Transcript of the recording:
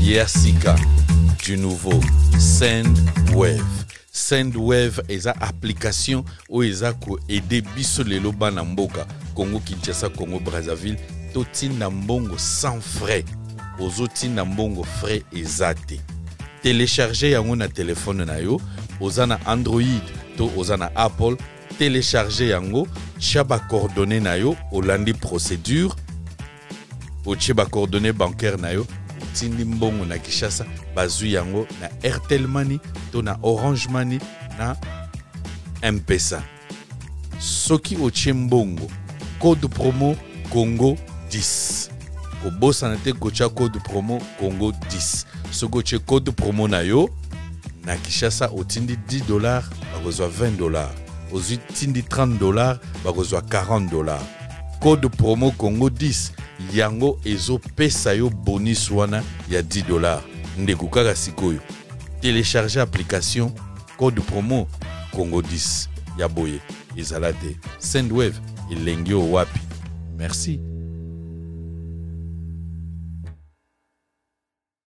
Yasika, du nouveau SendWave. SendWave est une application où ils ont aidé Bissolelo Banamboka, Congo Kinshasa, Congo Brazzaville, Toti Nambongo sans frais. Ozoti Nambongo frais et zate. Télécharger yango na téléphone na yo, ozana Android to ozana Apple, télécharger yango, chaba coordonnées na yo, olandi procédure, o chaba coordonnées bancaires na yo. Tindimbongo na Kishasa, bazu yango na Airtel Money, to na Orange Money, na M-Pesa. Soki ochimbongo, code promo Congo 10. Kobo sanate kocha code promo Congo 10. Soko che code promo na yo, na Kishasa otindi $10, bakozwa $20. Ozu tindi $30, bakozwa $40. Code promo Congo 10. Yango ezo pesa yo bonus wana ya $10. Ndekukaka sikoyo. Télécharger application code promo Congo 10. Yaboye. Ezalate. SendWave. Elengyo wapi. Merci.